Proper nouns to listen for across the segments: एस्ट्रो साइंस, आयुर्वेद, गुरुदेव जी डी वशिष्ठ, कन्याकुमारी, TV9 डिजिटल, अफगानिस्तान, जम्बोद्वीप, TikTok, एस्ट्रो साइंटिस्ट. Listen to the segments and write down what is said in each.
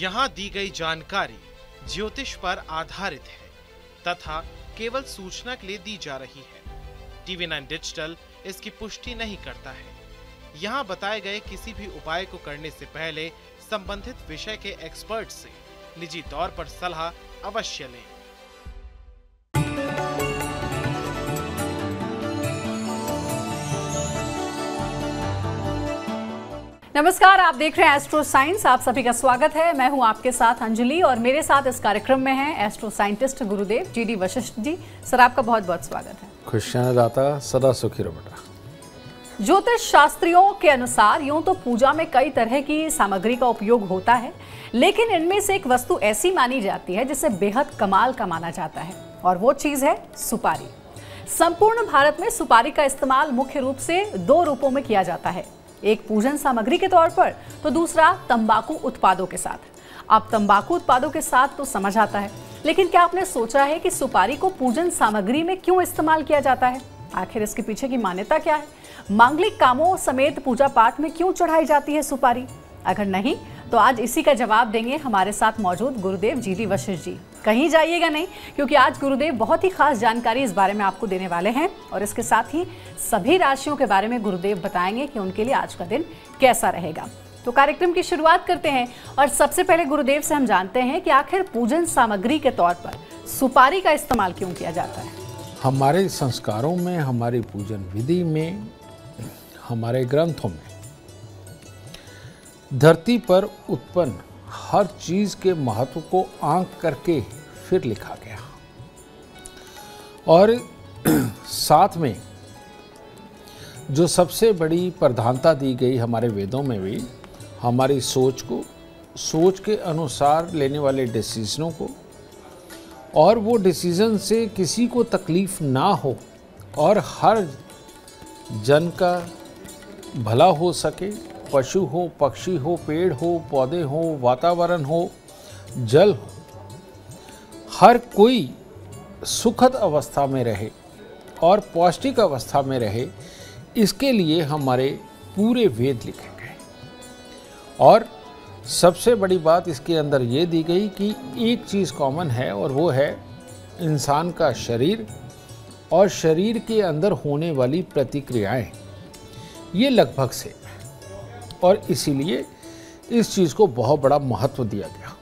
यहाँ दी गई जानकारी ज्योतिष पर आधारित है तथा केवल सूचना के लिए दी जा रही है। TV9 डिजिटल इसकी पुष्टि नहीं करता है। यहाँ बताए गए किसी भी उपाय को करने से पहले संबंधित विषय के एक्सपर्ट से निजी तौर पर सलाह अवश्य लें। नमस्कार, आप देख रहे हैं एस्ट्रो साइंस। आप सभी का स्वागत है। मैं हूं आपके साथ अंजलि और मेरे साथ इस कार्यक्रम में हैं एस्ट्रो साइंटिस्ट Gurudev G D. Vashishth ji. Sir, आपका बहुत बहुत स्वागत है। खुशियां दाता सदा सुखी रहो बेटा। ज्योतिष शास्त्रियों के अनुसार यूं तो पूजा में कई तरह की सामग्री का उपयोग होता है, लेकिन इनमें से एक वस्तु ऐसी मानी जाती है जिसे बेहद कमाल का माना जाता है, और वो चीज़ है सुपारी। संपूर्ण भारत में सुपारी का इस्तेमाल मुख्य रूप से दो रूपों में किया जाता है, एक पूजन सामग्री के तौर पर तो दूसरा तंबाकू उत्पादों के साथ। अब तंबाकू उत्पादों के साथ तो समझ आता है, लेकिन क्या आपने सोचा है कि सुपारी को पूजन सामग्री में क्यों इस्तेमाल किया जाता है? आखिर इसके पीछे की मान्यता क्या है? मांगलिक कामों समेत पूजा पाठ में क्यों चढ़ाई जाती है सुपारी? अगर नहीं तो आज इसी का जवाब देंगे हमारे साथ मौजूद गुरुदेव जी.डी. वशिष्ठ जी। कहीं जाइएगा नहीं, क्योंकि आज गुरुदेव बहुत ही खास जानकारी इस बारे में आपको देने वाले हैं, और इसके साथ ही सभी राशियों के बारे में गुरुदेव बताएंगे कि उनके लिए आज का दिन कैसा रहेगा। तो कार्यक्रम की शुरुआत करते हैं, और सबसे पहले गुरुदेव से हम जानते हैं कि आखिर पूजन सामग्री के तौर पर सुपारी का इस्तेमाल क्यों किया जाता है। हमारे संस्कारों में, हमारी पूजन विधि में, हमारे ग्रंथों में धरती पर उत्पन्न हर चीज के महत्व को आंक करके फिर लिखा गया, और साथ में जो सबसे बड़ी प्रधानता दी गई हमारे वेदों में भी, हमारी सोच को, सोच के अनुसार लेने वाले डिसीजनों को, और वो डिसीजन से किसी को तकलीफ ना हो और हर जन का भला हो सके, पशु हो, पक्षी हो, पेड़ हो, पौधे हो, वातावरण हो, जल हो, हर कोई सुखद अवस्था में रहे और पौष्टिक अवस्था में रहे, इसके लिए हमारे पूरे वेद लिखे गए। और सबसे बड़ी बात इसके अंदर ये दी गई कि एक चीज़ कॉमन है, और वो है इंसान का शरीर और शरीर के अंदर होने वाली प्रतिक्रियाएं, ये लगभग से, और इसीलिए इस चीज़ को बहुत बड़ा महत्व दिया गया।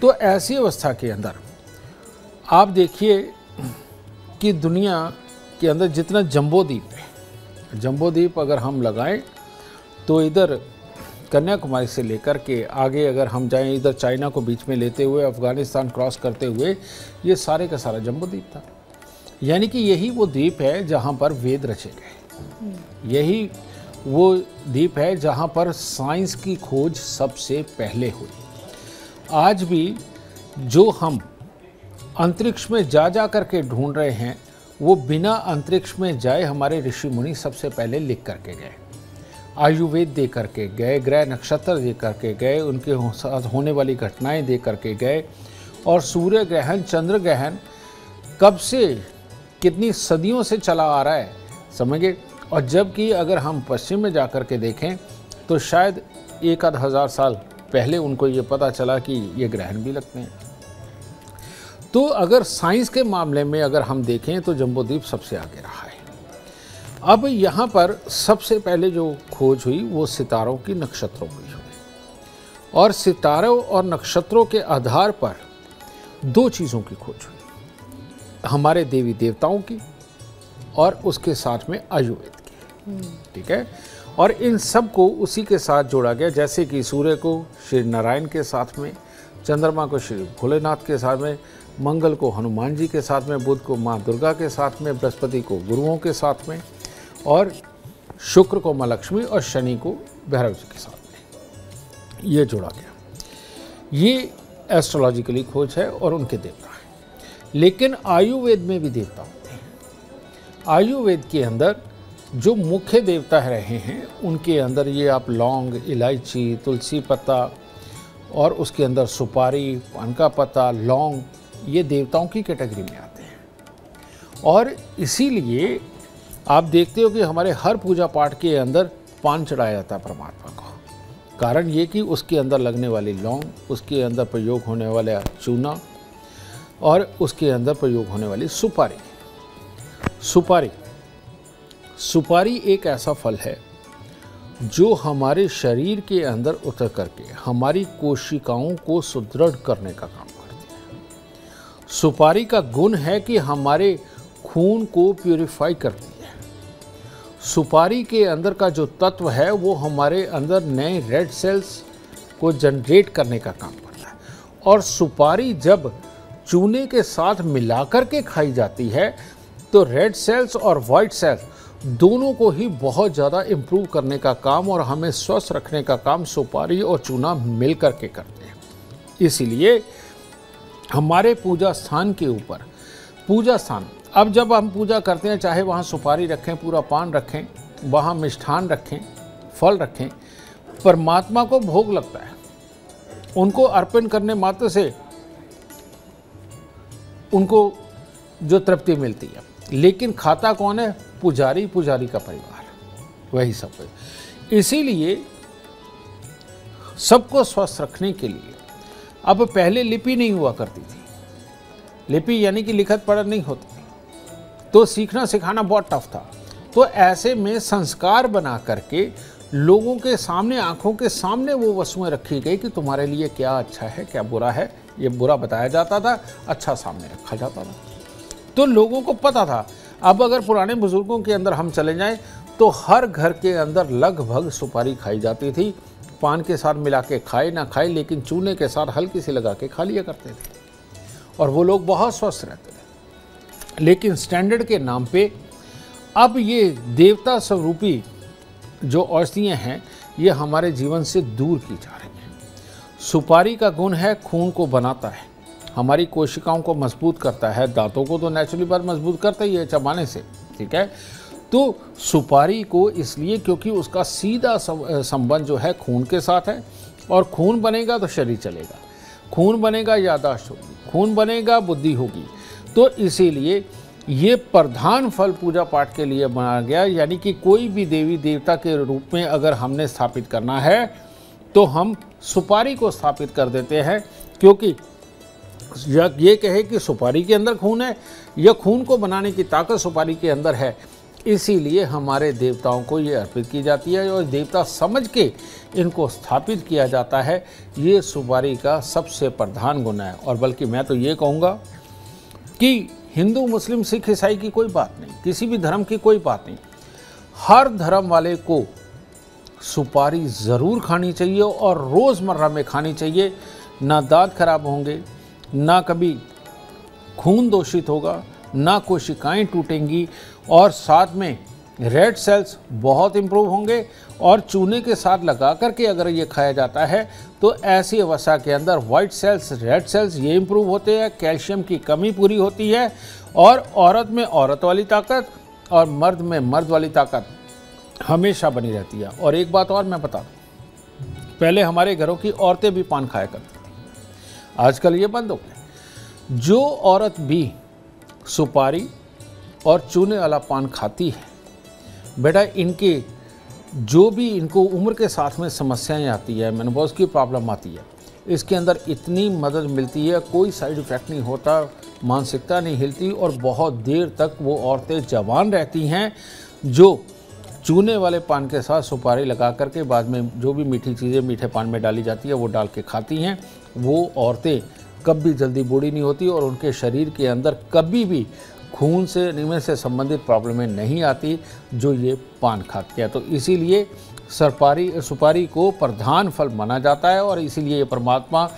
तो ऐसी अवस्था के अंदर आप देखिए कि दुनिया के अंदर जितना जम्बोद्वीप है, जम्बोद्वीप अगर हम लगाएं तो इधर कन्याकुमारी से लेकर के आगे अगर हम जाएं, इधर चाइना को बीच में लेते हुए अफगानिस्तान क्रॉस करते हुए, ये सारे का सारा जम्बोद्वीप था। यानी कि यही वो द्वीप है जहाँ पर वेद रचे गए, यही वो द्वीप है जहाँ पर साइंस की खोज सबसे पहले हुई। आज भी जो हम अंतरिक्ष में जा करके ढूंढ रहे हैं, वो बिना अंतरिक्ष में जाए हमारे ऋषि मुनि सबसे पहले लिख करके गए, आयुर्वेद दे करके गए, ग्रह नक्षत्र दे करके गए, उनके साथ होने वाली घटनाएं दे करके गए, और सूर्य ग्रहण, चंद्र ग्रहण कब से, कितनी सदियों से चला आ रहा है, समझिए। और जबकि अगर हम पश्चिम में जाकर के देखें तो शायद 1000 साल पहले उनको ये पता चला कि ये ग्रहण भी लगते हैं। तो अगर साइंस के मामले में अगर हम देखें तो जम्बोद्वीप सबसे आगे रहा है। अब यहाँ पर सबसे पहले जो खोज हुई वो सितारों की, नक्षत्रों की हुई, और सितारों और नक्षत्रों के आधार पर दो चीज़ों की खोज हुई, हमारे देवी देवताओं की और उसके साथ में आयुर्वेद। ठीक है, और इन सब को उसी के साथ जोड़ा गया, जैसे कि सूर्य को श्री नारायण के साथ में, चंद्रमा को श्री भोलेनाथ के साथ में, मंगल को हनुमान जी के साथ में, बुध को माँ दुर्गा के साथ में, बृहस्पति को गुरुओं के साथ में, और शुक्र को माँ लक्ष्मी और शनि को भैरव जी के साथ में ये जोड़ा गया। ये एस्ट्रोलॉजिकली खोज है और उनके देवता हैं। लेकिन आयुर्वेद में भी देवता होते हैं। आयुर्वेद के अंदर जो मुख्य देवता रहे हैं, उनके अंदर ये आप लौंग, इलायची, तुलसी पत्ता, और उसके अंदर सुपारी, पान का पत्ता, लौंग, ये देवताओं की कैटेगरी में आते हैं। और इसीलिए आप देखते हो कि हमारे हर पूजा पाठ के अंदर पान चढ़ाया जाता है परमात्मा को, कारण ये कि उसके अंदर लगने वाली लौंग, उसके अंदर प्रयोग होने वाला चूना और उसके अंदर प्रयोग होने वाली सुपारी। सुपारी एक ऐसा फल है जो हमारे शरीर के अंदर उतर करके हमारी कोशिकाओं को सुदृढ़ करने का काम करती है। सुपारी का गुण है कि हमारे खून को प्यूरिफाई करती है। सुपारी के अंदर का जो तत्व है वो हमारे अंदर नए रेड सेल्स को जनरेट करने का काम करता है। और सुपारी जब चूने के साथ मिलाकर के खाई जाती है तो रेड सेल्स और वाइट सेल्स दोनों को ही बहुत ज़्यादा इम्प्रूव करने का काम और हमें स्वस्थ रखने का काम सुपारी और चूना मिल कर के करते हैं। इसीलिए हमारे पूजा स्थान के ऊपर पूजा स्थान, अब जब हम पूजा करते हैं चाहे वहाँ सुपारी रखें, पूरा पान रखें, वहाँ मिष्ठान रखें, फल रखें, परमात्मा को भोग लगता है। उनको अर्पण करने मात्र से उनको जो तृप्ति मिलती है, लेकिन खाता कौन है? पुजारी, पुजारी का परिवार, वही सब कुछ। इसीलिए सबको स्वस्थ रखने के लिए, अब पहले लिपि नहीं हुआ करती थी, लिपि यानी कि लिखत पढ़त नहीं होती थी, तो सीखना सिखाना बहुत टफ था। तो ऐसे में संस्कार बना करके लोगों के सामने, आँखों के सामने वो वस्तुएँ रखी गई कि तुम्हारे लिए क्या अच्छा है, क्या बुरा है। ये बुरा बताया जाता था, अच्छा सामने रखा जाता था, तो लोगों को पता था। अब अगर पुराने बुजुर्गों के अंदर हम चले जाएं तो हर घर के अंदर लगभग सुपारी खाई जाती थी। पान के साथ मिला के खाए ना खाए, लेकिन चूने के साथ हल्की सी लगा के खा लिया करते थे और वो लोग बहुत स्वस्थ रहते थे। लेकिन स्टैंडर्ड के नाम पे अब ये देवता स्वरूपी जो औषधियाँ हैं ये हमारे जीवन से दूर की जा रही हैं। सुपारी का गुण है खून को बनाता है, हमारी कोशिकाओं को मजबूत करता है, दांतों को तो नेचुरली बार मजबूत करता ही है चबाने से, ठीक है। तो सुपारी को इसलिए क्योंकि उसका सीधा संबंध जो है खून के साथ है, और खून बनेगा तो शरीर चलेगा, खून बनेगा याददाश्त होगी, खून बनेगा बुद्धि होगी। तो इसीलिए ये प्रधान फल पूजा पाठ के लिए बनाया गया, यानी कि कोई भी देवी देवता के रूप में अगर हमने स्थापित करना है तो हम सुपारी को स्थापित कर देते हैं, क्योंकि या ये कहे कि सुपारी के अंदर खून है या खून को बनाने की ताकत सुपारी के अंदर है, इसीलिए हमारे देवताओं को ये अर्पित की जाती है और देवता समझ के इनको स्थापित किया जाता है। ये सुपारी का सबसे प्रधान गुण है। और बल्कि मैं तो ये कहूँगा कि हिंदू, मुस्लिम, सिख, ईसाई की कोई बात नहीं, किसी भी धर्म की कोई बात नहीं, हर धर्म वाले को सुपारी ज़रूर खानी चाहिए और रोज़मर्रा में खानी चाहिए। ना दांत खराब होंगे, ना कभी खून दूषित होगा, ना कोशिकाएं टूटेंगी, और साथ में रेड सेल्स बहुत इम्प्रूव होंगे। और चूने के साथ लगा करके अगर ये खाया जाता है तो ऐसी अवस्था के अंदर वाइट सेल्स, रेड सेल्स ये इम्प्रूव होते हैं, कैल्शियम की कमी पूरी होती है, और औरत में औरत वाली ताकत और मर्द में मर्द वाली ताकत हमेशा बनी रहती है। और एक बात और मैं बता दूँ, पहले हमारे घरों की औरतें भी पान खाया करती, आजकल ये बंद हो गया। जो औरत भी सुपारी और चूने वाला पान खाती है, बेटा इनके जो भी इनको उम्र के साथ में समस्याएं आती है, मेनोपॉज की प्रॉब्लम आती है, इसके अंदर इतनी मदद मिलती है, कोई साइड इफ़ेक्ट नहीं होता, मानसिकता नहीं हिलती, और बहुत देर तक वो औरतें जवान रहती हैं जो चूने वाले पान के साथ सुपारी लगा करके बाद में जो भी मीठी चीज़ें मीठे पान में डाली जाती है वो डाल के खाती हैं। वो औरतें कभी जल्दी बूढ़ी नहीं होती और उनके शरीर के अंदर कभी भी खून से निम्न से संबंधित प्रॉब्लमें नहीं आती जो ये पान खाते हैं। तो इसीलिए सुपारी को प्रधान फल माना जाता है और इसीलिए ये परमात्मा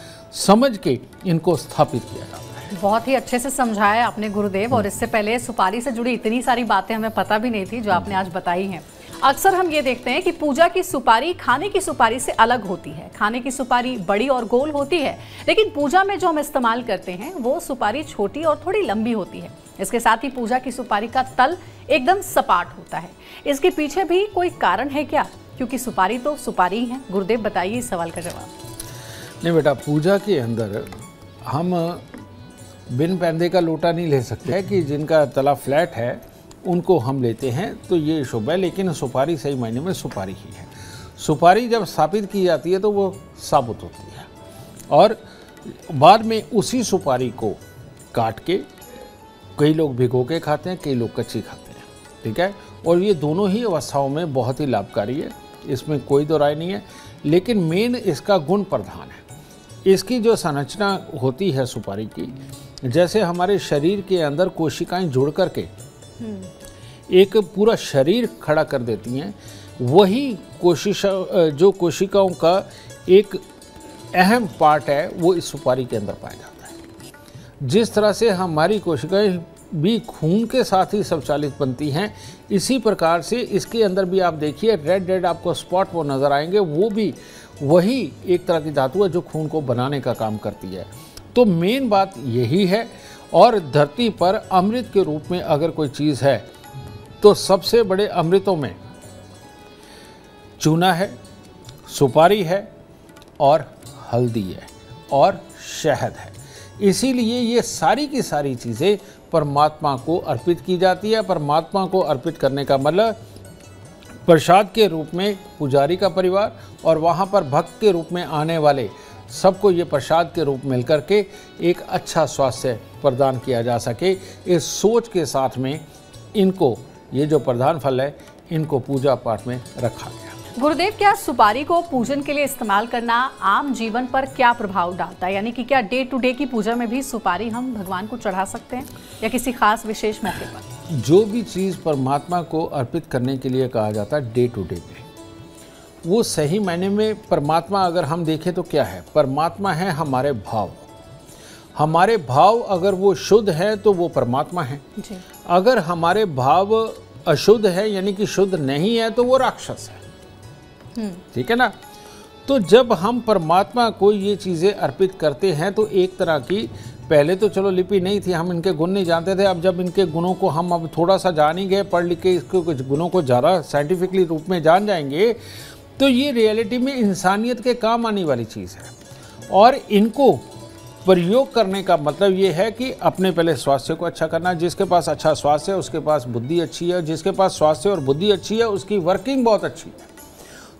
समझ के इनको स्थापित किया जाता है। बहुत ही अच्छे से समझाया आपने गुरुदेव, और इससे पहले सुपारी से जुड़ी इतनी सारी बातें हमें पता भी नहीं थी जो आपने आज बताई हैं। अक्सर हम ये देखते हैं कि पूजा की सुपारी खाने की सुपारी से अलग होती है, खाने की सुपारी बड़ी और गोल होती है, लेकिन पूजा में जो हम इस्तेमाल करते हैं वो सुपारी छोटी और थोड़ी लंबी होती है। इसके साथ ही पूजा की सुपारी का तल एकदम सपाट होता है। इसके पीछे भी कोई कारण है क्या, क्योंकि सुपारी तो सुपारी है? गुरुदेव बताइए इस सवाल का जवाब। नहीं बेटा, पूजा के अंदर हम बिन पैंदे का लोटा नहीं ले सकते है कि जिनका तला फ्लैट है उनको हम लेते हैं तो ये शुभ है, लेकिन सुपारी सही मायने में सुपारी ही है। सुपारी जब स्थापित की जाती है तो वो साबुत होती है और बाद में उसी सुपारी को काट के कई लोग भिगो के खाते हैं, कई लोग कच्ची खाते हैं, ठीक है। और ये दोनों ही अवस्थाओं में बहुत ही लाभकारी है, इसमें कोई दो राय नहीं है। लेकिन मेन इसका गुण प्रधान है। इसकी जो संरचना होती है सुपारी की, जैसे हमारे शरीर के अंदर कोशिकाएं जुड़ कर के एक पूरा शरीर खड़ा कर देती हैं, वही कोशिकाओं का एक अहम पार्ट है वो इस सुपारी के अंदर पाया जाता है। जिस तरह से हमारी कोशिकाएं भी खून के साथ ही संचालित बनती हैं, इसी प्रकार से इसके अंदर भी आप देखिए रेड आपको स्पॉट वो नज़र आएंगे, वो भी वही एक तरह की धातु है जो खून को बनाने का काम करती है। तो मेन बात यही है। और धरती पर अमृत के रूप में अगर कोई चीज़ है तो सबसे बड़े अमृतों में चूना है, सुपारी है और हल्दी है और शहद है। इसीलिए ये सारी की सारी चीज़ें परमात्मा को अर्पित की जाती है। परमात्मा को अर्पित करने का मतलब प्रसाद के रूप में पुजारी का परिवार और वहाँ पर भक्त के रूप में आने वाले सबको ये प्रसाद के रूप मिलकर के एक अच्छा स्वास्थ्य प्रदान किया जा सके, इस सोच के साथ में इनको ये जो प्रधान फल है इनको पूजा पाठ में रखा गया। गुरुदेव, क्या सुपारी को पूजन के लिए इस्तेमाल करना आम जीवन पर क्या प्रभाव डालता है, यानी कि क्या डे टू डे की पूजा में भी सुपारी हम भगवान को चढ़ा सकते हैं या किसी खास विशेष मौके पर? जो भी चीज़ परमात्मा को अर्पित करने के लिए कहा जाता है डे टू डे पे, वो सही मायने में परमात्मा अगर हम देखें तो क्या है? परमात्मा है हमारे भाव। हमारे भाव अगर वो शुद्ध है तो वो परमात्मा है। अगर हमारे भाव अशुद्ध है यानी कि शुद्ध नहीं है तो वो राक्षस है, ठीक है ना। तो जब हम परमात्मा को ये चीज़ें अर्पित करते हैं तो एक तरह की, पहले तो चलो लिपि नहीं थी, हम इनके गुण नहीं जानते थे, अब जब इनके गुणों को हम अब थोड़ा सा जान ही गए, पढ़ लिख के इसको कुछ गुणों को ज़्यादा साइंटिफिकली रूप में जान जाएंगे तो ये रियलिटी में इंसानियत के काम आने वाली चीज़ है। और इनको प्रयोग करने का मतलब ये है कि अपने पहले स्वास्थ्य को अच्छा करना। जिसके पास अच्छा स्वास्थ्य है उसके पास बुद्धि अच्छी है, जिसके पास स्वास्थ्य और बुद्धि अच्छी है उसकी वर्किंग बहुत अच्छी है।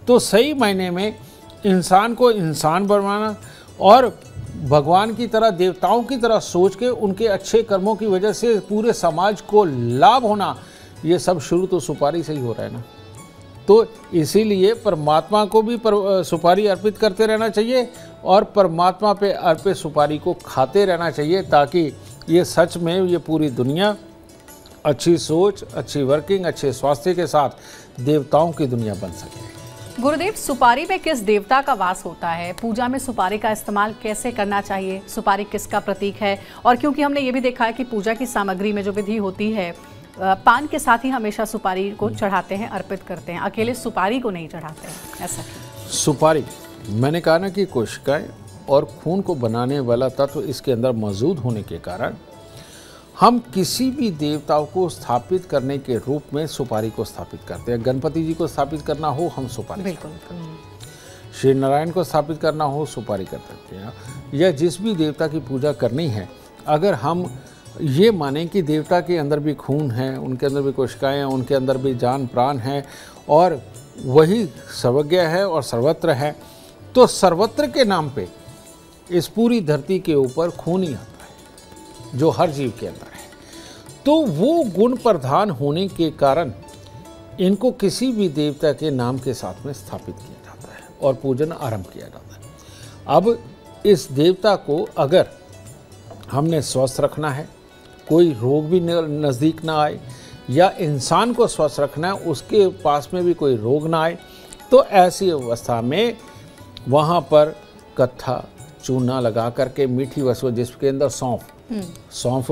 तो सही मायने में इंसान को इंसान बनवाना और भगवान की तरह, देवताओं की तरह सोच के उनके अच्छे कर्मों की वजह से पूरे समाज को लाभ होना, ये सब शुरू तो सुपारी से ही हो रहा है ना। तो इसीलिए परमात्मा को भी सुपारी अर्पित करते रहना चाहिए और परमात्मा पे अर्पित सुपारी को खाते रहना चाहिए, ताकि ये सच में ये पूरी दुनिया अच्छी सोच, अच्छी वर्किंग, अच्छे स्वास्थ्य के साथ देवताओं की दुनिया बन सके। गुरुदेव, सुपारी में किस देवता का वास होता है? पूजा में सुपारी का इस्तेमाल कैसे करना चाहिए? सुपारी किसका प्रतीक है? और क्योंकि हमने ये भी देखा है कि पूजा की सामग्री में जो विधि होती है, पान के साथ ही हमेशा सुपारी को चढ़ाते हैं, अर्पित करते हैं, अकेले सुपारी को नहीं चढ़ाते हैं, ऐसा? सुपारी, मैंने कहा ना कि कोशिकाएं और खून को बनाने वाला तत्व इसके अंदर मौजूद होने के कारण हम किसी भी देवताओं को स्थापित करने के रूप में सुपारी को स्थापित करते हैं। गणपति जी को स्थापित करना हो हम सुपारी करते हैं, श्री नारायण को स्थापित करना हो सुपारी कर सकते हैं, या जिस भी देवता की पूजा करनी है, अगर हम ये माने कि देवता के अंदर भी खून है, उनके अंदर भी कोशिकाएं हैं, उनके अंदर भी जान प्राण है और वही सर्वज्ञ है और सर्वत्र है, तो सर्वत्र के नाम पे इस पूरी धरती के ऊपर खून ही आता है जो हर जीव के अंदर है। तो वो गुण प्रधान होने के कारण इनको किसी भी देवता के नाम के साथ में स्थापित किया जाता है और पूजन आरंभ किया जाता है। अब इस देवता को अगर हमने स्वस्थ रखना है, कोई रोग भी नज़दीक ना आए, या इंसान को स्वस्थ रखना है उसके पास में भी कोई रोग ना आए, तो ऐसी अवस्था में वहाँ पर कत्था चूना लगा करके मीठी वस्तु, जिसके अंदर सौंफ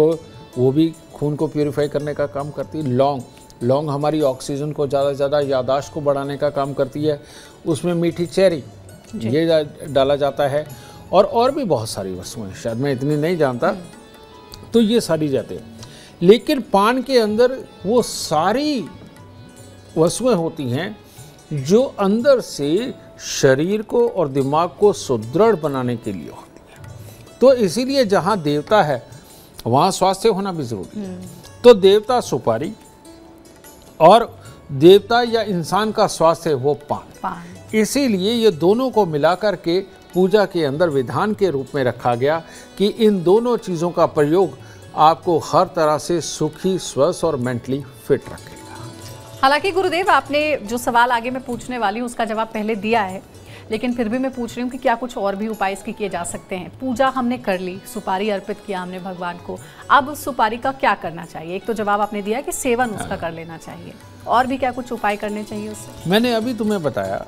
वो भी खून को प्यूरिफाई करने का काम करती है, लौंग हमारी ऑक्सीजन को ज़्यादा से ज़्यादा याददाश्त को बढ़ाने का काम करती है, उसमें मीठी चेरी ये डाला जाता है और भी बहुत सारी वस्तुएं, शायद मैं इतनी नहीं जानता, तो ये सारी जाते हैं। लेकिन पान के अंदर वो सारी वस्तुएं होती हैं जो अंदर से शरीर को और दिमाग को सुदृढ़ बनाने के लिए होती है। तो इसीलिए जहाँ देवता है वहाँ स्वास्थ्य होना भी ज़रूरी है। तो देवता सुपारी और देवता या इंसान का स्वास्थ्य वो पान। इसीलिए ये दोनों को मिलाकर के पूजा के अंदर विधान के रूप में रखा गया कि इन दोनों चीज़ों का प्रयोग आपको हर तरह से सुखी, स्वस्थ और मेंटली फिट रखेगा। हालांकि गुरुदेव, आपने जो सवाल आगे मैं पूछने वाली हूँ उसका जवाब पहले दिया है, लेकिन फिर भी मैं पूछ रही हूँ कि क्या कुछ और भी उपाय इसके किए जा सकते हैं। पूजा हमने कर ली, सुपारी अर्पित किया हमने भगवान को, अब उस सुपारी का क्या करना चाहिए? एक तो जवाब आपने दिया कि सेवन उसका कर लेना चाहिए, और भी क्या कुछ उपाय करने चाहिए उससे? मैंने अभी तुम्हें बताया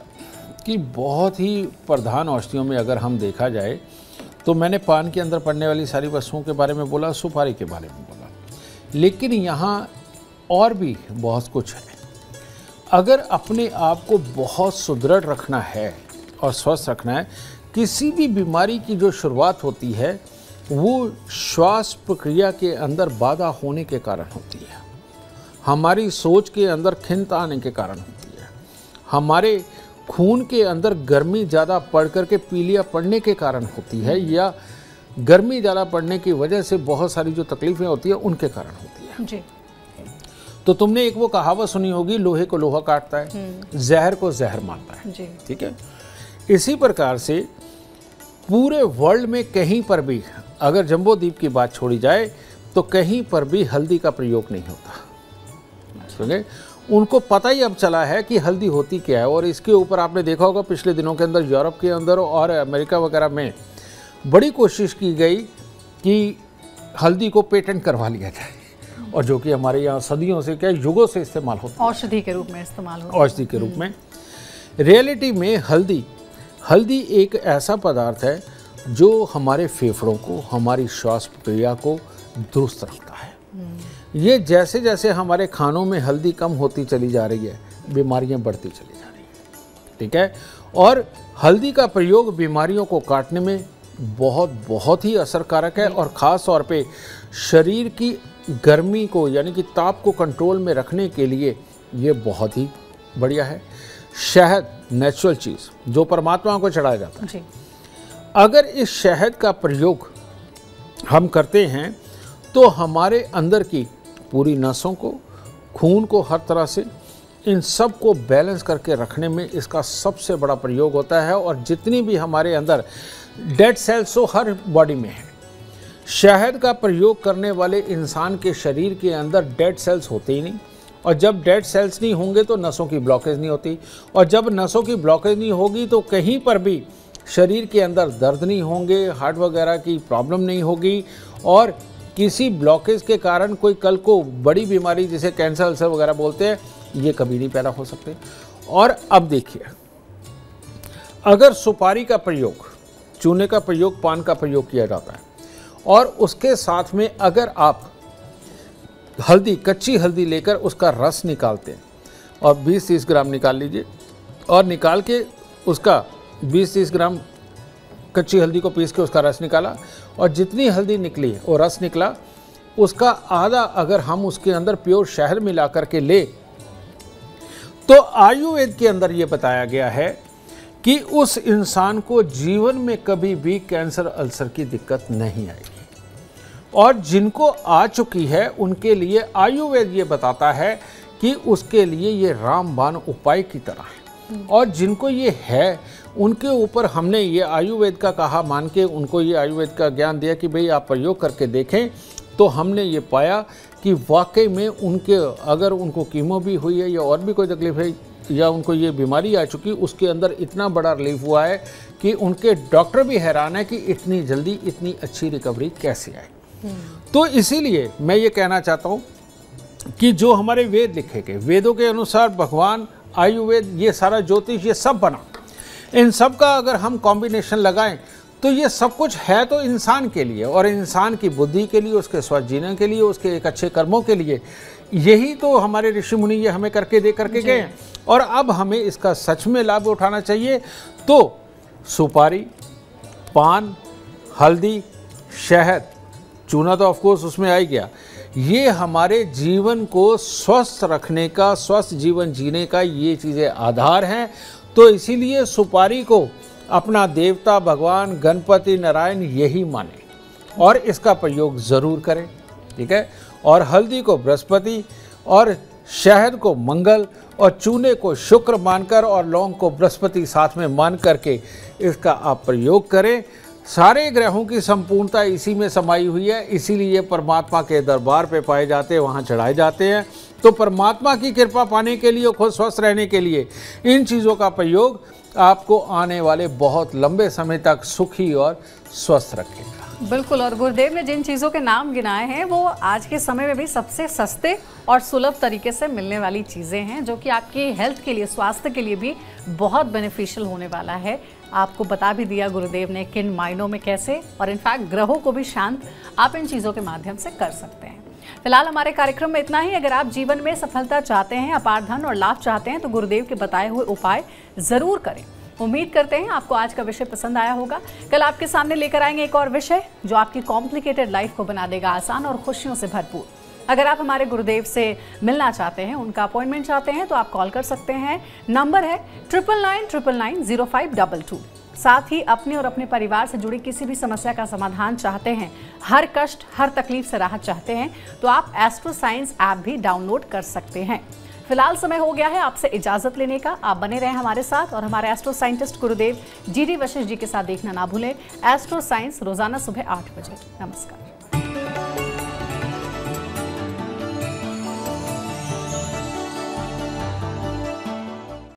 कि बहुत ही प्रधान औषधियों में अगर हम देखा जाए तो मैंने पान के अंदर पड़ने वाली सारी वस्तुओं के बारे में बोला, सुपारी के बारे में बोला, लेकिन यहाँ और भी बहुत कुछ है। अगर अपने आप को बहुत सुदृढ़ रखना है और स्वस्थ रखना है, किसी भी बीमारी की जो शुरुआत होती है वो श्वास प्रक्रिया के अंदर बाधा होने के कारण होती है, हमारी सोच के अंदर खिंच आने के कारण होती है, हमारे खून के अंदर गर्मी ज़्यादा पड़ कर के पीलिया पड़ने के कारण होती है, या गर्मी ज़्यादा पड़ने की वजह से बहुत सारी जो तकलीफ़ें होती है उनके कारण होती है जी। तो तुमने एक वो कहावत सुनी होगी, लोहे को लोहा काटता है, जहर को जहर मारता है जी। ठीक है, इसी प्रकार से पूरे वर्ल्ड में कहीं पर भी, अगर जम्बोद्वीप की बात छोड़ी जाए तो कहीं पर भी हल्दी का प्रयोग नहीं होता। सुने, उनको पता ही अब चला है कि हल्दी होती क्या है, और इसके ऊपर आपने देखा होगा पिछले दिनों के अंदर यूरोप के अंदर और अमेरिका वगैरह में बड़ी कोशिश की गई कि हल्दी को पेटेंट करवा लिया जाए, और जो कि हमारे यहाँ सदियों से, क्या युगों से इस्तेमाल होता है, औषधि के रूप में इस्तेमाल होता है, औषधि के रूप में। रियलिटी में हल्दी एक ऐसा पदार्थ है जो हमारे फेफड़ों को, हमारी श्वास प्रक्रिया को दुरुस्त रखता है। ये जैसे जैसे हमारे खानों में हल्दी कम होती चली जा रही है, बीमारियां बढ़ती चली जा रही है। ठीक है, और हल्दी का प्रयोग बीमारियों को काटने में बहुत ही असरकारक है, और ख़ास तौर पे शरीर की गर्मी को, यानी कि ताप को कंट्रोल में रखने के लिए ये बहुत ही बढ़िया है। शहद नेचुरल चीज़ जो परमात्मा को चढ़ाया जाता है, अगर इस शहद का प्रयोग हम करते हैं तो हमारे अंदर की पूरी नसों को, खून को, हर तरह से इन सब को बैलेंस करके रखने में इसका सबसे बड़ा प्रयोग होता है। और जितनी भी हमारे अंदर डेड सेल्स हो, हर बॉडी में है, शहद का प्रयोग करने वाले इंसान के शरीर के अंदर डेड सेल्स होते ही नहीं, और जब डेड सेल्स नहीं होंगे तो नसों की ब्लॉकेज नहीं होती, और जब नसों की ब्लॉकेज नहीं होगी तो कहीं पर भी शरीर के अंदर दर्द नहीं होंगे, हार्ट वगैरह की प्रॉब्लम नहीं होगी, और किसी ब्लॉकेज के कारण कोई कल को बड़ी बीमारी जिसे कैंसर, अल्सर वगैरह बोलते हैं, ये कभी नहीं पैदा हो सकते। और अब देखिए, अगर सुपारी का प्रयोग, चूने का प्रयोग, पान का प्रयोग किया जाता है, और उसके साथ में अगर आप हल्दी, कच्ची हल्दी लेकर उसका रस निकालते हैं, और 20-30 ग्राम निकाल लीजिए, और निकाल के उसका 20-30 ग्राम कच्ची हल्दी को पीस के उसका रस निकाला, और जितनी हल्दी निकली और रस निकला उसका आधा अगर हम उसके अंदर प्योर शहद मिला करके ले, तो आयुर्वेद के अंदर ये बताया गया है कि उस इंसान को जीवन में कभी भी कैंसर, अल्सर की दिक्कत नहीं आएगी। और जिनको आ चुकी है उनके लिए आयुर्वेद ये बताता है कि उसके लिए ये रामबाण उपाय की तरह है, और जिनको ये है उनके ऊपर हमने ये आयुर्वेद का कहा मान के उनको ये आयुर्वेद का ज्ञान दिया कि भाई आप प्रयोग करके देखें, तो हमने ये पाया कि वाकई में उनके, अगर उनको कीमो भी हुई है या और भी कोई तकलीफ है या उनको ये बीमारी आ चुकी, उसके अंदर इतना बड़ा रिलीफ हुआ है कि उनके डॉक्टर भी हैरान है कि इतनी जल्दी इतनी अच्छी रिकवरी कैसे आए। तो इसीलिए मैं ये कहना चाहता हूँ कि जो हमारे वेद लिखे गए, वेदों के अनुसार भगवान, आयुर्वेद, ये सारा ज्योतिष, ये सब बना, इन सब का अगर हम कॉम्बिनेशन लगाएं तो ये सब कुछ है तो इंसान के लिए, और इंसान की बुद्धि के लिए, उसके स्वस्थ जीने के लिए, उसके एक अच्छे कर्मों के लिए। यही तो हमारे ऋषि मुनि ये हमें करके दे करके गए, और अब हमें इसका सच में लाभ उठाना चाहिए। तो सुपारी, पान, हल्दी, शहद, चूना तो ऑफकोर्स उसमें आ ही गया, ये हमारे जीवन को स्वस्थ रखने का, स्वस्थ जीवन जीने का ये चीज़ें आधार हैं। तो इसीलिए सुपारी को अपना देवता, भगवान गणपति नारायण यही माने और इसका प्रयोग ज़रूर करें। ठीक है, और हल्दी को बृहस्पति और शहद को मंगल और चूने को शुक्र मानकर और लौंग को बृहस्पति साथ में मान करके इसका आप प्रयोग करें। सारे ग्रहों की संपूर्णता इसी में समाई हुई है, इसीलिए परमात्मा के दरबार पे पाए जाते हैं, वहाँ चढ़ाए जाते हैं। तो परमात्मा की कृपा पाने के लिए, खुद स्वस्थ रहने के लिए इन चीज़ों का प्रयोग आपको आने वाले बहुत लंबे समय तक सुखी और स्वस्थ रखेगा। बिल्कुल, और गुरुदेव ने जिन चीज़ों के नाम गिनाए हैं वो आज के समय में भी सबसे सस्ते और सुलभ तरीके से मिलने वाली चीज़ें हैं, जो कि आपकी हेल्थ के लिए, स्वास्थ्य के लिए भी बहुत बेनिफिशियल होने वाला है। आपको बता भी दिया गुरुदेव ने किन मायनों में कैसे, और इनफैक्ट ग्रहों को भी शांत आप इन चीज़ों के माध्यम से कर सकते हैं। फिलहाल हमारे कार्यक्रम में इतना ही। अगर आप जीवन में सफलता चाहते हैं, अपार धन और लाभ चाहते हैं, तो गुरुदेव के बताए हुए उपाय ज़रूर करें। उम्मीद करते हैं आपको आज का विषय पसंद आया होगा। कल आपके सामने लेकर आएंगे एक और विषय जो आपकी कॉम्प्लिकेटेड लाइफ को बना देगा आसान और खुशियों से भरपूर। अगर आप हमारे गुरुदेव से मिलना चाहते हैं, उनका अपॉइंटमेंट चाहते हैं, तो आप कॉल कर सकते हैं। नंबर है 9999 0522। साथ ही अपने और अपने परिवार से जुड़ी किसी भी समस्या का समाधान चाहते हैं, हर कष्ट, हर तकलीफ से राहत चाहते हैं, तो आप एस्ट्रो साइंस ऐप भी डाउनलोड कर सकते हैं। फिलहाल समय हो गया है आपसे इजाजत लेने का। आप बने रहें हमारे साथ और हमारे एस्ट्रो साइंटिस्ट Gurudev GD Vashishtha ji के साथ देखना ना भूलें एस्ट्रो साइंस रोजाना सुबह 8 बजे। नमस्कार।